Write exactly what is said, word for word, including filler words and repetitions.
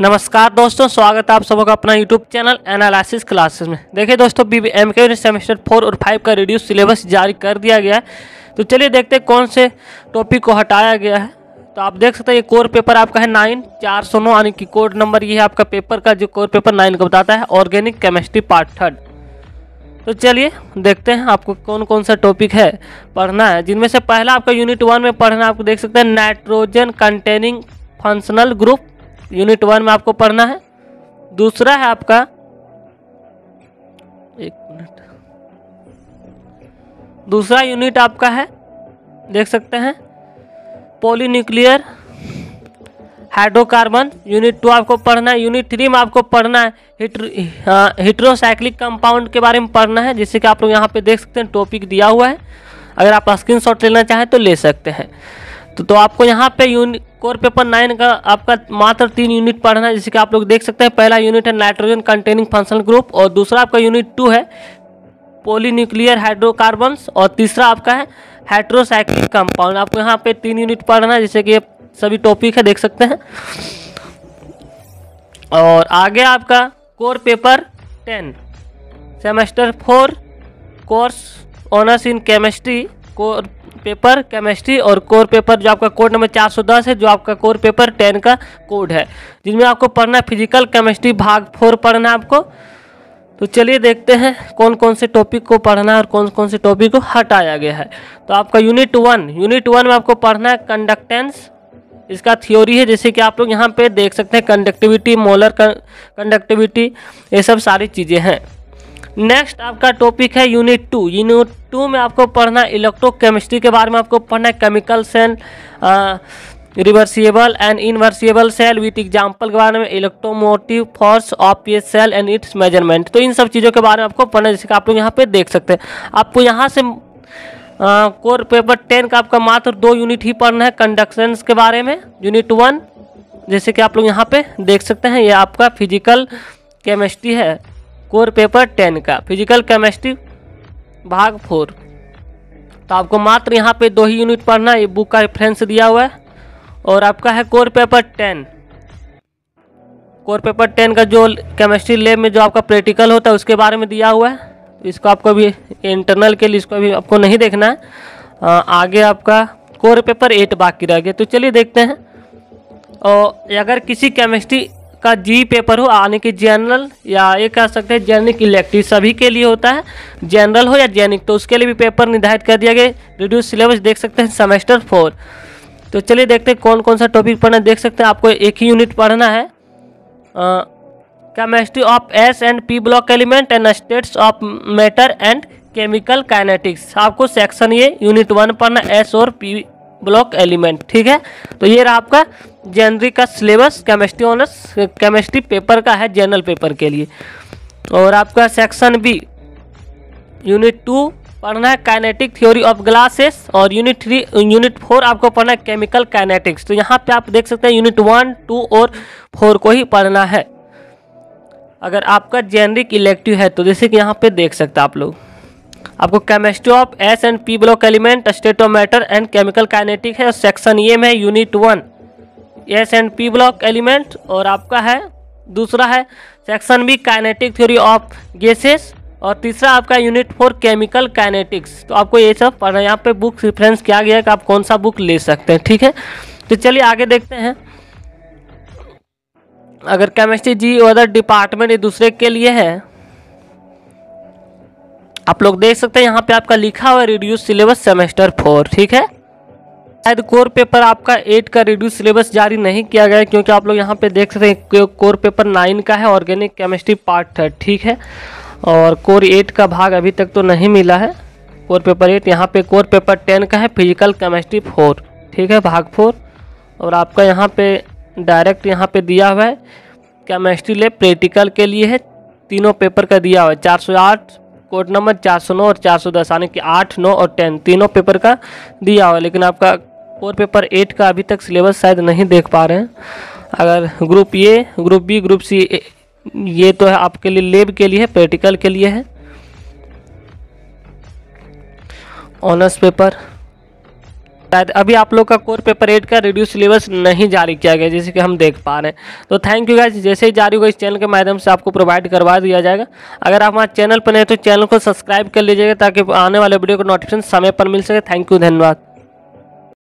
नमस्कार दोस्तों, स्वागत है आप सबों का अपना यूट्यूब चैनल एनालिसिस क्लासेस में। देखिए दोस्तों, बीबीएम के यूनिट सेमेस्टर फोर और फाइव का रिड्यूस सिलेबस जारी कर दिया गया है। तो चलिए देखते हैं कौन से टॉपिक को हटाया गया है। तो आप देख सकते हैं ये कोर पेपर आपका है नाइन चार सौ नौ यानी कि कोड नंबर ये है आपका पेपर का, जो कोर पेपर नाइन को बताता है ऑर्गेनिक केमिस्ट्री पार्ट थर्ड। तो चलिए देखते हैं आपको कौन कौन सा टॉपिक है पढ़ना है, जिनमें से पहला आपका यूनिट वन में पढ़ना है। आपको देख सकते हैं nitrogen containing functional group, unit one में आपको पढ़ना है। दूसरा है आपका एक मिनट दूसरा यूनिट आपका है, देख सकते हैं पॉलीन्यूक्लियर हाइड्रोकार्बन, यूनिट टू आपको पढ़ना है। यूनिट थ्री में आपको पढ़ना है हेटरोसाइक्लिक कंपाउंड के बारे में पढ़ना है, जिससे कि आप लोग यहाँ पे देख सकते हैं टॉपिक दिया हुआ है। अगर आप स्क्रीनशॉट लेना चाहें तो ले सकते हैं। तो तो आपको यहाँ पे यूनिट कोर पेपर नाइन का आपका मात्र तीन यूनिट पढ़ना है, जिससे कि आप लोग देख सकते हैं। पहला यूनिट है नाइट्रोजन कंटेनिंग फंक्शनल ग्रुप, और दूसरा आपका यूनिट टू है पॉलीन्यूक्लियर हाइड्रोकार्बन्स, और तीसरा आपका है हेटरोसाइक्लिक कंपाउंड। आपको यहाँ पे तीन यूनिट पढ़ना है, जिससे कि सभी टॉपिक है देख सकते हैं। और आगे आपका core paper ten semester four course honours in chemistry, core paper chemistry और कोर पेपर जो आपका कोड नंबर चार सौ दस है, जो आपका कोर पेपर टेन का कोड है, जिनमें आपको पढ़ना है फिजिकल केमिस्ट्री भाग फोर पढ़ना है आपको। तो चलिए देखते हैं कौन कौन से टॉपिक को पढ़ना है और कौन कौन से टॉपिक को हटाया गया है। तो आपका यूनिट वन यूनिट वन में आपको पढ़ना है कंडक्टेंस, इसका थ्योरी है, जैसे कि आप लोग यहाँ पे देख सकते हैं कंडक्टिविटी, मोलर कंडक्टिविटी, ये सब सारी चीज़ें हैं। नेक्स्ट आपका टॉपिक है यूनिट टू यूनिट टू में आपको पढ़ना है इलेक्ट्रोकेमिस्ट्री के बारे में। आपको पढ़ना है chemical cell, reversible and inversible cell with example के बारे में, इलेक्ट्रोमोटिव फोर्स ऑफ ये सेल एंड इट्स मेजरमेंट। तो इन सब चीज़ों के बारे में आपको पढ़ना है, जैसे कि आप लोग यहाँ पे देख सकते हैं। आपको यहाँ से कोर पेपर टेन का आपका मात्र दो यूनिट ही पढ़ना है कंडक्टेंस के बारे में, यूनिट वन, जैसे कि आप लोग यहाँ पे देख सकते हैं। ये आपका फिजिकल केमिस्ट्री है कोर पेपर टेन का, फिजिकल केमिस्ट्री भाग फोर। तो आपको मात्र यहाँ पे दो ही यूनिट पढ़ना है, ये बुक का रेफरेंस दिया हुआ है। और आपका है core paper ten core paper ten का जो केमिस्ट्री लैब में जो आपका प्रैक्टिकल होता है उसके बारे में दिया हुआ है। इसको आपको भी इंटरनल के लिए इसको भी आपको नहीं देखना है। आ, आगे आपका कोर पेपर एट बाकी रह गया। तो चलिए देखते हैं। और अगर किसी केमिस्ट्री का जी पेपर हो, यानी कि जनरल, या ये कह सकते हैं जेनिक इलेक्टिव, सभी के लिए होता है, जनरल हो या जेनिक, तो उसके लिए भी पेपर निर्धारित कर दिया गया। रिड्यूस सिलेबस देख सकते हैं सेमेस्टर फोर। तो चलिए देखते हैं कौन कौन सा टॉपिक पढ़ना है। देख सकते हैं आपको एक ही यूनिट पढ़ना है, आ, chemistry of S and P block element and states of matter and chemical kinetics. आपको सेक्शन ये यूनिट वन पढ़ना एस और पी ब्लॉक एलिमेंट, ठीक है। तो ये रहा आपका जेनरिक का syllabus, chemistry honours chemistry paper का है जनरल पेपर के लिए। और आपका सेक्शन बी यूनिट टू पढ़ना है काइनेटिक थ्योरी ऑफ ग्लासेस, और यूनिट थ्री यूनिट फोर आपको पढ़ना है केमिकल काइनेटिक्स। तो यहाँ पर आप देख सकते हैं यूनिट वन टू और फोर को ही पढ़ना है। अगर आपका जेनरिक इलेक्टिव है तो जैसे कि यहाँ पे देख सकते हैं आप लोग, आपको chemistry of S and P block element, state of matter and chemical kinetic है, और सेक्शन ए में unit one S and P block element, और आपका है दूसरा है section B kinetic theory of gases, और तीसरा आपका यूनिट फोर केमिकल काइनेटिक्स। तो आपको ये सब पढ़ना है। यहाँ पे बुक रेफरेंस किया गया है कि आप कौन सा बुक ले सकते हैं, ठीक है। तो चलिए आगे देखते हैं। अगर केमिस्ट्री जी अदर डिपार्टमेंट ये दूसरे के लिए है, आप लोग देख सकते हैं यहाँ पे आपका लिखा हुआ है रिड्यूस सिलेबस सेमेस्टर फोर, ठीक है। शायद कोर पेपर आपका एट का रिड्यूस सिलेबस जारी नहीं किया गया, क्योंकि आप लोग यहाँ पे देख सकते हैं कोर पेपर नाइन का है ऑर्गेनिक केमिस्ट्री पार्ट थर्ड, ठीक है। और कोर एट का भाग अभी तक तो नहीं मिला है, कोर पेपर एट। यहाँ पे कोर पेपर टेन का है फिजिकल केमिस्ट्री फोर, ठीक है, भाग फोर। और आपका यहाँ पे डायरेक्ट यहाँ पे दिया हुआ है केमिस्ट्री लैब प्रैक्टिकल के लिए है, तीनों पेपर का दिया हुआ है चार सौ आठ कोड नंबर चार सौ नौ और चार सौ दस, यानी कि आठ नौ और दस तीनों पेपर का दिया हुआ है। लेकिन आपका कोर पेपर एट का अभी तक सिलेबस शायद नहीं देख पा रहे हैं। अगर group A, group B, group C, ये तो है आपके लिए लैब के लिए है, प्रैक्टिकल के लिए है, ऑनर्स पेपर। सकता है। अभी आप लोग का कोर पेपर एट का रिड्यूस सिलेबस नहीं जारी किया गया जैसे कि हम देख पा रहे हैं। तो थैंक यू गाइस, जैसे ही जारी होगा इस चैनल के माध्यम से आपको प्रोवाइड करवा दिया जाएगा। अगर आप हमारे चैनल पर नहीं तो चैनल को सब्सक्राइब कर लीजिएगा ताकि आने वाले वीडियो को नोटिफिकेशन समय पर मिल सके। थैंक यू, धन्यवाद।